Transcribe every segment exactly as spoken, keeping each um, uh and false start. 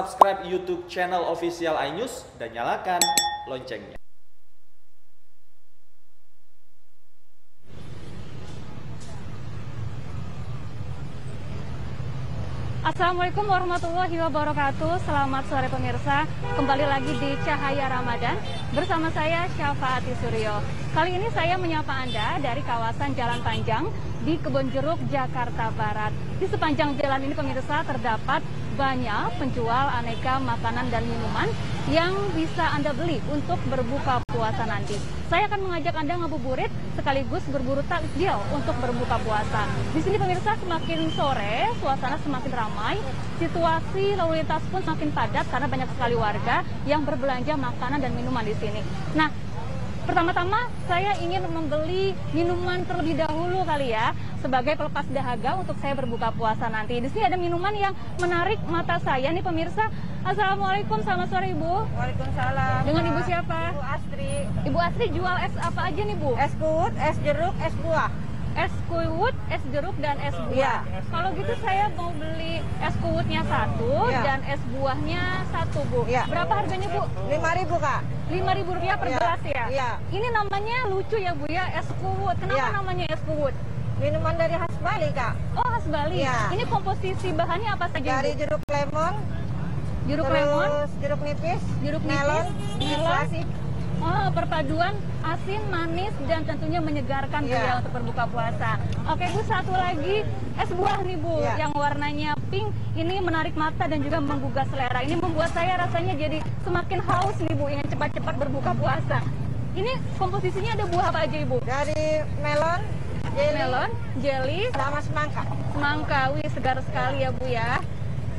Subscribe YouTube channel official iNews dan nyalakan loncengnya. Assalamualaikum warahmatullahi wabarakatuh. Selamat sore pemirsa. Kembali lagi di Cahaya Ramadan bersama saya Syafaati Suryo. Kali ini saya menyapa Anda dari kawasan Jalan Panjang di Kebun Jeruk, Jakarta Barat. Di sepanjang jalan ini pemirsa terdapat banyak penjual aneka makanan dan minuman yang bisa Anda beli untuk berbuka puasa nanti. Saya akan mengajak Anda ngabuburit sekaligus berburu takjil untuk berbuka puasa. Di sini pemirsa semakin sore suasana semakin ramai, situasi lalu lintas pun semakin padat karena banyak sekali warga yang berbelanja makanan dan minuman di sini. Nah, pertama-tama saya ingin membeli minuman terlebih dahulu kali ya, sebagai pelepas dahaga untuk saya berbuka puasa nanti. Di sini ada minuman yang menarik mata saya nih pemirsa. Assalamualaikum, selamat sore Ibu. Waalaikumsalam. Dengan Ibu siapa? Ibu Astri. Ibu Astri jual es apa aja nih Bu? Es kuywut, es jeruk, es buah. Es kuywut, es jeruk, dan es buah. Ya. Kalau gitu saya mau beli es kuywutnya satu ya, dan es buahnya satu Bu. Ya. Berapa harganya Bu? lima ribu Kak. lima ribu rupiah per ya, gelas ya? Ya. Ini namanya lucu ya Bu ya, es kuywut. Kenapa ya, namanya es kuywut? Minuman dari khas Bali Kak. Oh, khas Bali. Ya. Ini komposisi bahannya apa saja? Dari jeruk lemon, jeruk terus lemon, jeruk nipis, jeruk melon, melon. Oh, perpaduan asin, manis, dan tentunya menyegarkan ya, ya untuk berbuka puasa. Oke Bu, satu lagi es buah nih Bu, ya, yang warnanya pink. Ini menarik mata dan juga menggugah selera. Ini membuat saya rasanya jadi semakin haus nih Bu, ingin cepat-cepat berbuka puasa. Ini komposisinya ada buah apa aja Ibu? Dari melon, jeli, melon, jeli, sama semangka. Semangka, wih segar sekali ya Bu ya.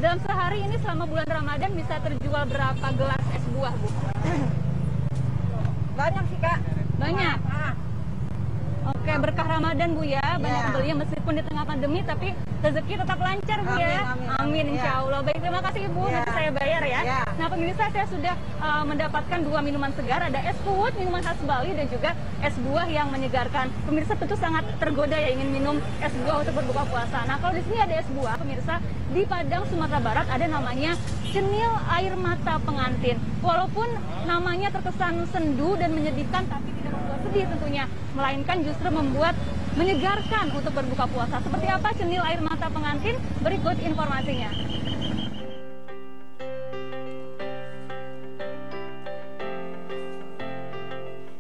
Dalam sehari ini selama bulan Ramadan bisa terjual berapa gelas es buah Bu? Banyak sih Kak. Banyak? Ah. Oke, berkah Ramadan Bu ya, banyak yeah, belinya meskipun di tengah pandemi, tapi rezeki tetap lancar Bu amin, ya. Amin, amin, amin insya yeah, Allah. Baik, terima kasih Ibu, yeah, nanti saya bayar ya. Yeah. Nah pemirsa, saya sudah uh, mendapatkan dua minuman segar, ada es kuwut, minuman khas Bali, dan juga es buah yang menyegarkan. Pemirsa tentu sangat tergoda ya ingin minum es buah untuk berbuka puasa. Nah kalau di sini ada es buah, pemirsa di Padang, Sumatera Barat ada namanya cendol air mata pengantin. Walaupun namanya terkesan sendu dan menyedihkan, tapi tidak membuat sedih tentunya, melainkan justru membuat menyegarkan untuk berbuka puasa. Seperti apa cendol air mata pengantin? Berikut informasinya.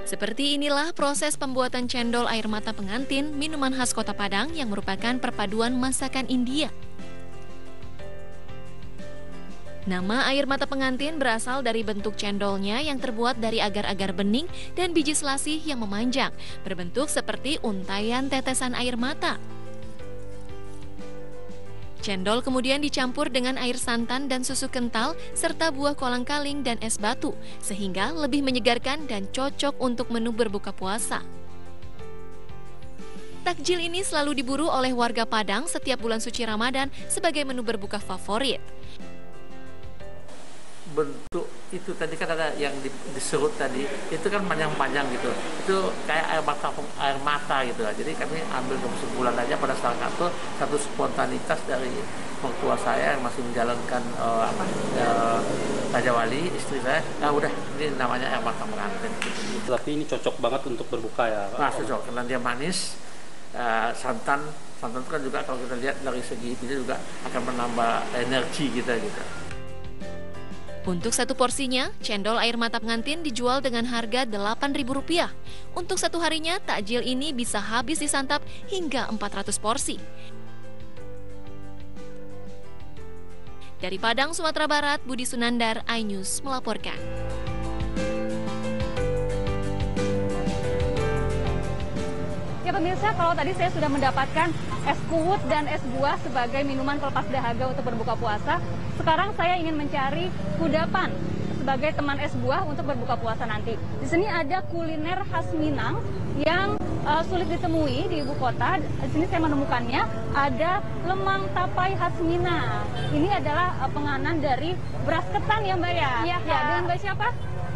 Seperti inilah proses pembuatan cendol air mata pengantin, minuman khas Kota Padang yang merupakan perpaduan masakan India. Nama air mata pengantin berasal dari bentuk cendolnya yang terbuat dari agar-agar bening dan biji selasih yang memanjang, berbentuk seperti untaian tetesan air mata. Cendol kemudian dicampur dengan air santan dan susu kental, serta buah kolang-kaling dan es batu, sehingga lebih menyegarkan dan cocok untuk menu berbuka puasa. Takjil ini selalu diburu oleh warga Padang setiap bulan suci Ramadan sebagai menu berbuka favorit. Bentuk itu tadi kan ada yang diserut tadi, itu kan panjang-panjang gitu, itu kayak air mata air mata gitu lah. Jadi kami ambil sebulan aja pada salah satu satu spontanitas dari mertua saya yang masih menjalankan uh, apa uh, Raja Wali, istri saya. Nah udah, ini namanya air mata pengantin gitu. Tapi ini cocok banget untuk berbuka ya? Nah cocok, karena dia manis, uh, santan santan itu kan juga kalau kita lihat dari segi itu juga akan menambah energi kita gitu. Untuk satu porsinya, cendol air mata pengantin dijual dengan harga delapan ribu rupiah. Untuk satu harinya, takjil ini bisa habis disantap hingga empat ratus porsi. Dari Padang, Sumatera Barat, Budi Sunandar, iNews melaporkan. Ya pemirsa, kalau tadi saya sudah mendapatkan es kuwut dan es buah sebagai minuman pelepas dahaga untuk berbuka puasa, sekarang saya ingin mencari kudapan sebagai teman es buah untuk berbuka puasa nanti. Di sini ada kuliner khas Minang yang uh, sulit ditemui di ibu kota. Di sini saya menemukannya, ada lemang tapai khas Minang. Ini adalah uh, penganan dari beras ketan ya Mbak ya? Iya. Ya, dengan Mbak siapa?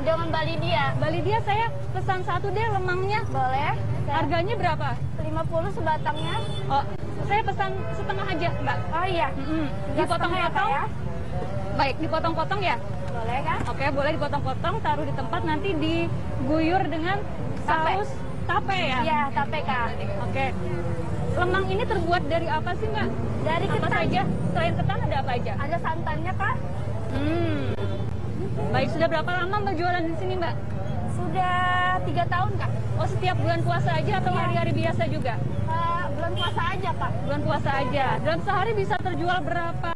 Dengan Bali dia. Bali dia, saya pesan satu deh lemangnya. Boleh. Harganya berapa? lima puluh sebatangnya. Oh, saya pesan setengah aja, Mbak. Oh iya. Mm-hmm. Dipotong-potong ya? Baik, dipotong-potong ya? Boleh kan? Oke, boleh dipotong-potong, taruh di tempat, nanti diguyur dengan saus tape ya? Iya, tape Kak. Oke. Lemang ini terbuat dari apa sih Mbak? Dari ketan. Apa saja? Selain ketan ada apa aja? Ada santannya Kak. Hmm. Baik, sudah berapa lama Mbak jualan di sini Mbak? Sudah tiga tahun Kak. Oh, setiap bulan puasa aja atau hari-hari ya. Biasa juga? Uh, bulan puasa aja Pak. Bulan puasa aja. Dalam sehari bisa terjual berapa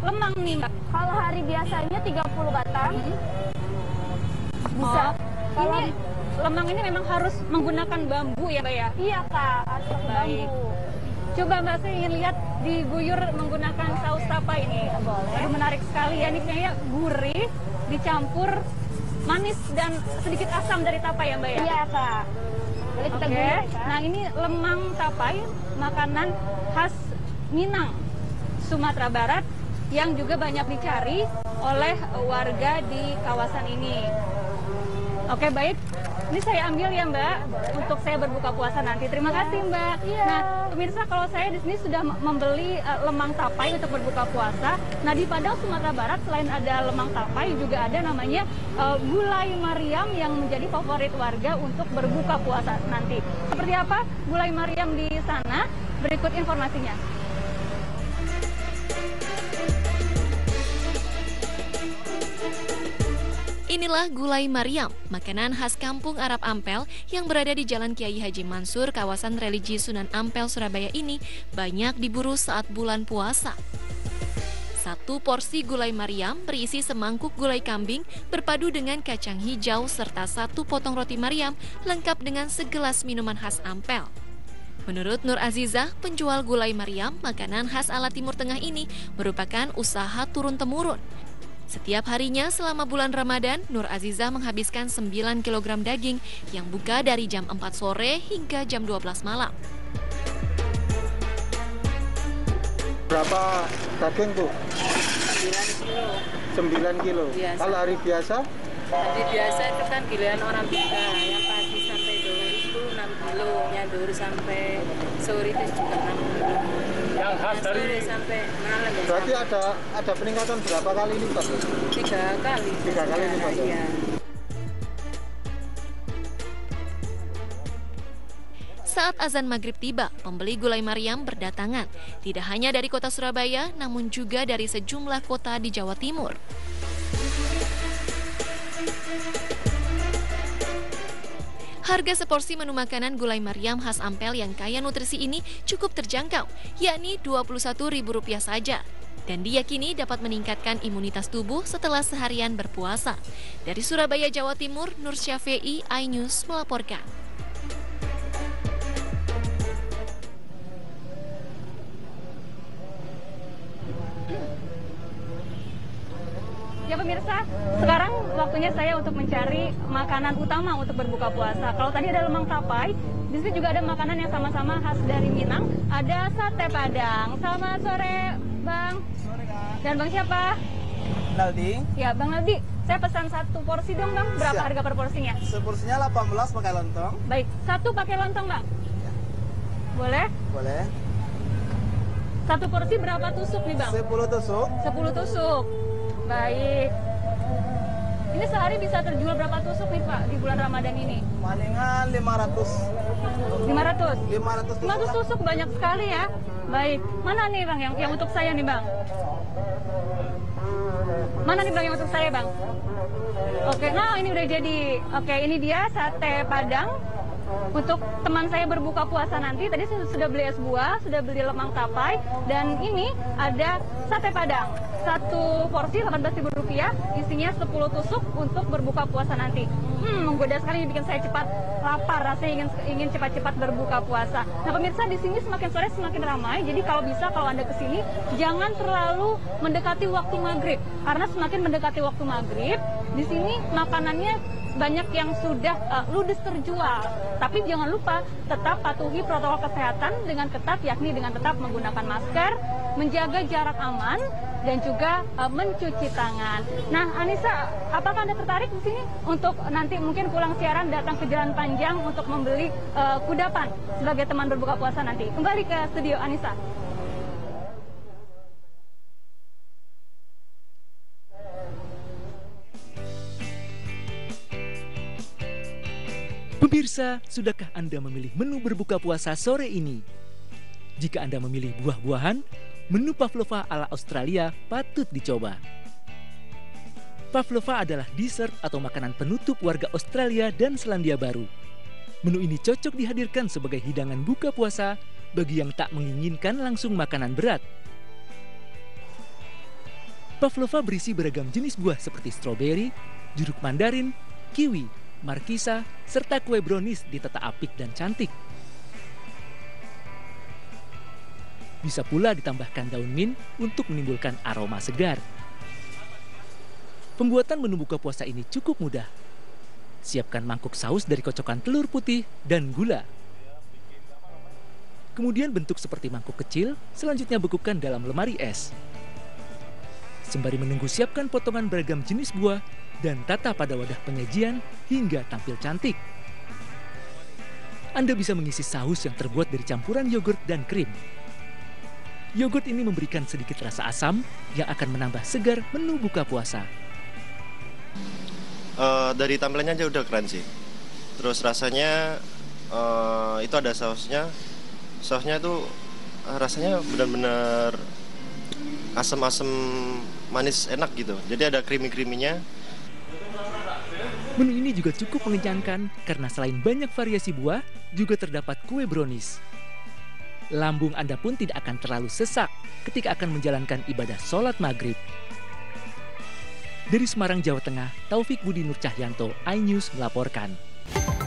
lemang nih Mbak? Kalau hari biasanya tiga puluh batang. Hmm. Bisa. Oh. Kalau ini lemang ini memang harus menggunakan bambu ya Mbak ya? Iya Kak, harus pakai bambu. Coba Mbak, saya ingin lihat diguyur menggunakan saus tapai ini. Boleh. Aduh, menarik sekali ya, ini kayaknya gurih dicampur manis dan sedikit asam dari tapai ya Mbak ya? Iya Kak. Boleh kita okay. guyur Kak. Nah ini lemang tapai, makanan khas Minang, Sumatera Barat yang juga banyak dicari oleh warga di kawasan ini. Oke, baik. Ini saya ambil ya Mbak, untuk saya berbuka puasa nanti. Terima kasih Mbak. Iya. Nah, pemirsa, kalau saya di sini sudah membeli uh, lemang tapai untuk berbuka puasa. Nah, di Padang, Sumatera Barat, selain ada lemang tapai, juga ada namanya uh, Gulai Maryam yang menjadi favorit warga untuk berbuka puasa nanti. Seperti apa Gulai Maryam di sana? Berikut informasinya. Inilah Gulai Maryam, makanan khas kampung Arab Ampel yang berada di Jalan Kiai Haji Mansur, kawasan religi Sunan Ampel, Surabaya ini banyak diburu saat bulan puasa. Satu porsi Gulai Maryam berisi semangkuk gulai kambing berpadu dengan kacang hijau serta satu potong roti Maryam lengkap dengan segelas minuman khas Ampel. Menurut Nur Azizah, penjual Gulai Maryam, makanan khas ala Timur Tengah ini merupakan usaha turun-temurun. Setiap harinya selama bulan Ramadan, Nur Azizah menghabiskan sembilan kilogram daging yang buka dari jam empat sore hingga jam dua belas malam. Berapa daging tuh? sembilan kilo. sembilan kilo. Biasa. Kalau hari biasa? Hari biasa itu kan giliran orang buka, yang pagi sampai duhur itu enam kilo, yang duhur sampai sore itu juga enam kilo. Yang khas dari sampai malam. Berarti ada ada peningkatan berapa kali lipat? Tiga kali. Tiga kali lipat. Iya. Saat azan maghrib tiba, pembeli Gulai Maryam berdatangan. Tidak hanya dari kota Surabaya, namun juga dari sejumlah kota di Jawa Timur. Harga seporsi menu makanan Gulai Maryam khas Ampel yang kaya nutrisi ini cukup terjangkau, yakni dua puluh satu ribu rupiah saja. Dan diyakini dapat meningkatkan imunitas tubuh setelah seharian berpuasa. Dari Surabaya, Jawa Timur, Nur Syafei, iNews melaporkan. Ya pemirsa, sekarang waktunya saya untuk mencari makanan utama untuk berbuka puasa. Kalau tadi ada lemang tapai, di sini juga ada makanan yang sama-sama khas dari Minang. Ada sate Padang. Selamat sore, Bang. Sore, Kak. Dan Bang siapa? Naldi. Ya, Bang Naldi. Saya pesan satu porsi dong, Bang. Berapa Siap. harga per porsinya? Seporsinya delapan belas pakai lontong. Baik, satu pakai lontong, Bang. Ya. Boleh? Boleh. Satu porsi berapa tusuk nih, Bang? sepuluh tusuk. sepuluh tusuk. Baik. Ini sehari bisa terjual berapa tusuk nih Pak di bulan Ramadan ini? Palingan lima ratus. lima ratus? lima ratus tusuk. lima ratus tusuk banyak sekali ya. Baik. Mana nih Bang yang, yang untuk saya nih Bang? Mana nih Bang yang untuk saya Bang? Oke, nah ini udah jadi. Oke, ini dia sate Padang. Untuk teman saya berbuka puasa nanti, tadi saya sudah beli es buah, sudah beli lemang tapai, dan ini ada sate Padang. Satu porsi delapan belas ribu rupiah, isinya sepuluh tusuk untuk berbuka puasa nanti. Hmm, menggoda sekali, bikin saya cepat lapar, rasanya ingin ingin cepat-cepat berbuka puasa. Nah pemirsa, di sini semakin sore semakin ramai, jadi kalau bisa kalau Anda ke sini jangan terlalu mendekati waktu maghrib, karena semakin mendekati waktu maghrib, di sini makanannya banyak yang sudah uh, ludes terjual. Tapi jangan lupa tetap patuhi protokol kesehatan dengan ketat, yakni dengan tetap menggunakan masker, menjaga jarak aman, dan juga uh, mencuci tangan. Nah, Anissa, apakah Anda tertarik di sini untuk nanti mungkin pulang siaran datang ke Jalan Panjang untuk membeli uh, kudapan sebagai teman berbuka puasa nanti? Kembali ke studio, Anissa. Pemirsa, sudahkah Anda memilih menu berbuka puasa sore ini? Jika Anda memilih buah-buahan, menu Pavlova ala Australia patut dicoba. Pavlova adalah dessert atau makanan penutup warga Australia dan Selandia Baru. Menu ini cocok dihadirkan sebagai hidangan buka puasa bagi yang tak menginginkan langsung makanan berat. Pavlova berisi beragam jenis buah seperti stroberi, jeruk mandarin, kiwi, markisa, serta kue brownies ditata apik dan cantik. Bisa pula ditambahkan daun mint untuk menimbulkan aroma segar. Pembuatan menu buka puasa ini cukup mudah. Siapkan mangkuk saus dari kocokan telur putih dan gula. Kemudian bentuk seperti mangkuk kecil, selanjutnya bekukan dalam lemari es. Sembari menunggu, siapkan potongan beragam jenis buah dan tata pada wadah penyajian hingga tampil cantik. Anda bisa mengisi saus yang terbuat dari campuran yogurt dan krim. Yogurt ini memberikan sedikit rasa asam yang akan menambah segar menu buka puasa. Uh, dari tampilannya aja udah keren sih. Terus rasanya uh, itu ada sausnya. Sausnya itu uh, rasanya benar-benar asam-asam manis enak gitu. Jadi ada creamy-creaminya. Menu ini juga cukup mengenyangkan karena selain banyak variasi buah, juga terdapat kue brownies. Lambung Anda pun tidak akan terlalu sesak ketika akan menjalankan ibadah sholat maghrib. Dari Semarang, Jawa Tengah, Taufik Budi Nurcahyanto, iNews melaporkan.